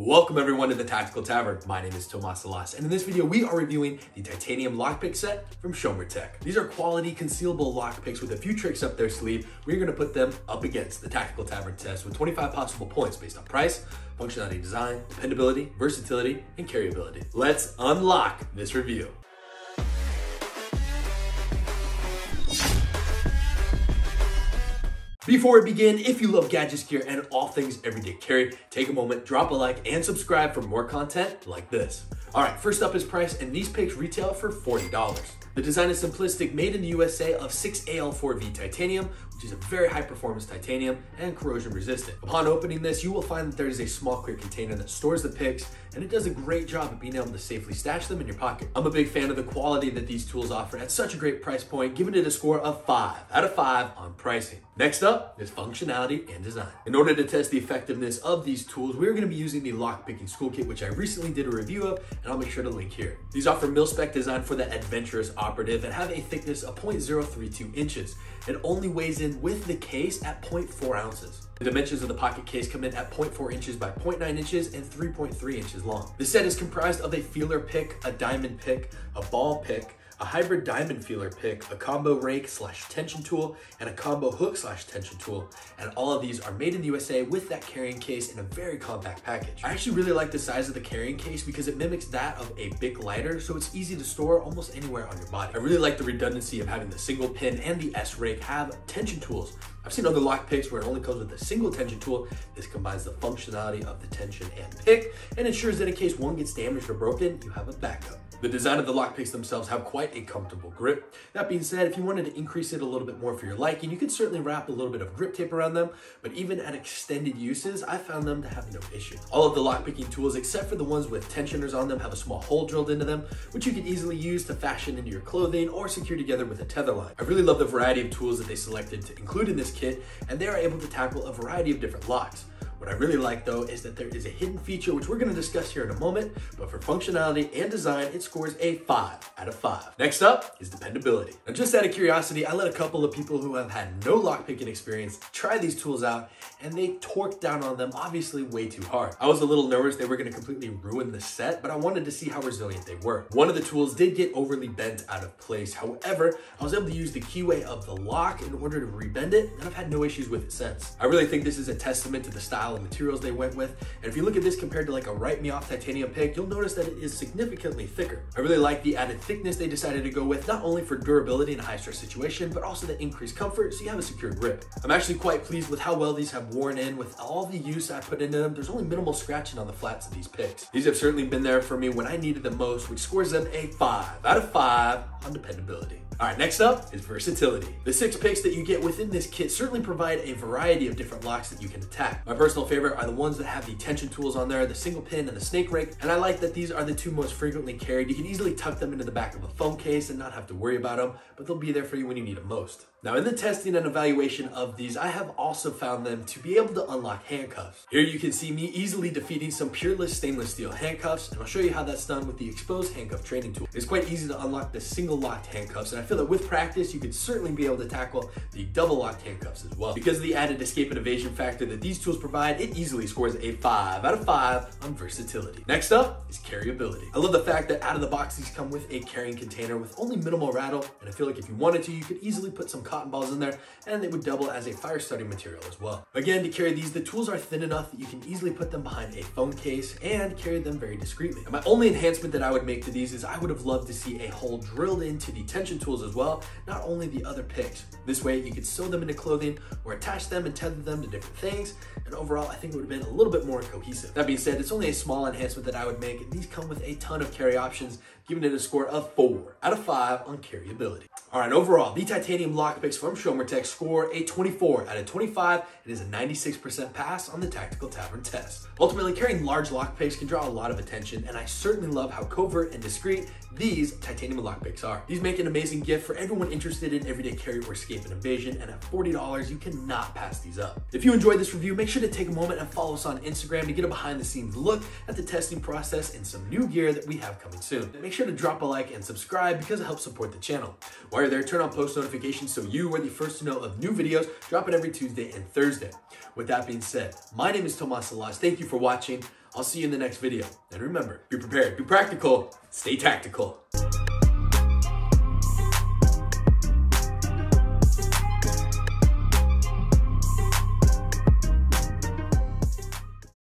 Welcome everyone to the Tactical Tavern. My name is Tomas Salas, and in this video we are reviewing the titanium lockpick set from Shomer-Tec. These are quality concealable lockpicks with a few tricks up their sleeve. We're going to put them up against the Tactical Tavern test with 25 possible points based on price, functionality design, dependability, versatility, and carryability. Let's unlock this review. Before we begin, if you love gadgets, gear, and all things everyday carry, take a moment, drop a like, and subscribe for more content like this. All right, first up is price, and these picks retail for $40. The design is simplistic, made in the USA of 6AL4V titanium, which is a very high performance titanium and corrosion resistant. Upon opening this, you will find that there is a small clear container that stores the picks, and it does a great job of being able to safely stash them in your pocket. I'm a big fan of the quality that these tools offer at such a great price point, giving it a score of 5 out of 5 on pricing. Next up is functionality and design. In order to test the effectiveness of these tools, we're gonna be using the lock picking school kit, which I recently did a review of, and I'll make sure to link here. These offer mil-spec design for the adventurous operative and have a thickness of 0.032 inches. It only weighs in with the case at 0.4 ounces. The dimensions of the pocket case come in at 0.4 inches by 0.9 inches and 3.3 inches long. The set is comprised of a feeler pick, a diamond pick, a ball pick, a hybrid diamond feeler pick, a combo rake / tension tool, and a combo hook / tension tool. And all of these are made in the USA with that carrying case in a very compact package. I actually really like the size of the carrying case because it mimics that of a BIC lighter, so it's easy to store almost anywhere on your body. I really like the redundancy of having the single pin and the S rake have tension tools. I've seen other lock picks where it only comes with a single tension tool. This combines the functionality of the tension and pick and ensures that in case one gets damaged or broken, you have a backup. The design of the lock picks themselves have quite a comfortable grip. That being said, if you wanted to increase it a little bit more for your liking, you could certainly wrap a little bit of grip tape around them, but even at extended uses, I found them to have no issue. All of the lock picking tools, except for the ones with tensioners on them, have a small hole drilled into them, which you could easily use to fashion into your clothing or secure together with a tether line. I really love the variety of tools that they selected to include in this kit, and they are able to tackle a variety of different locks. What I really like though is that there is a hidden feature which we're gonna discuss here in a moment, but for functionality and design, it scores a 5 out of 5. Next up is dependability. Now just out of curiosity, I let a couple of people who have had no lockpicking experience try these tools out, and they torqued down on them obviously way too hard. I was a little nervous they were gonna completely ruin the set, but I wanted to see how resilient they were. One of the tools did get overly bent out of place. However, I was able to use the keyway of the lock in order to rebend it, and I've had no issues with it since. I really think this is a testament to the style and materials they went with, and if you look at this compared to like a Write Me Off titanium pick, you'll notice that it is significantly thicker. I really like the added thickness they decided to go with, not only for durability in a high stress situation, but also the increased comfort so you have a secure grip. I'm actually quite pleased with how well these have worn in. With all the use I put into them, there's only minimal scratching on the flats of these picks. These have certainly been there for me when I needed them most, which scores them a 5 out of 5 on dependability. All right, next up is versatility. The 6 picks that you get within this kit certainly provide a variety of different locks that you can attack. My personal favorite are the ones that have the tension tools on there, the single pin and the snake rake, and I like that these are the 2 most frequently carried. You can easily tuck them into the back of a phone case and not have to worry about them, but they'll be there for you when you need them most. Now in the testing and evaluation of these, I have also found them to be able to unlock handcuffs. Here you can see me easily defeating some Pureless stainless steel handcuffs, and I'll show you how that's done with the exposed handcuff training tool. It's quite easy to unlock the single locked handcuffs, and I feel that with practice, you could certainly be able to tackle the double locked handcuffs as well. Because of the added escape and evasion factor that these tools provide, it easily scores a 5 out of 5 on versatility. Next up is carryability. I love the fact that out of the box, these come with a carrying container with only minimal rattle, and I feel like if you wanted to, you could easily put some cotton balls in there and they would double as a fire starting material as well. Again, to carry these, the tools are thin enough that you can easily put them behind a phone case and carry them very discreetly. And my only enhancement that I would make to these is I would have loved to see a hole drilled into the tension tools as well, not only the other picks. This way you could sew them into clothing or attach them and tether them to different things, and overall I think it would have been a little bit more cohesive. That being said, it's only a small enhancement that I would make, and these come with a ton of carry options, giving it a score of 4 out of 5 on carryability. All right, overall, the titanium lockpicks from Shomer-Tec score a 24 out of 25. It is a 96% pass on the Tactical Tavern test. Ultimately, carrying large lockpicks can draw a lot of attention, and I certainly love how covert and discreet these titanium lockpicks are. These make an amazing gift for everyone interested in everyday carry or escape and evasion, and at $40, you cannot pass these up. If you enjoyed this review, make sure to take a moment and follow us on Instagram to get a behind-the-scenes look at the testing process and some new gear that we have coming soon. Make sure to drop a like and subscribe because it helps support the channel. While you're there, turn on post notifications so you are the first to know of new videos dropping every Tuesday and Thursday. With that being said, my name is Tomas Salas. Thank you for watching. I'll see you in the next video. And remember, be prepared, be practical, stay tactical.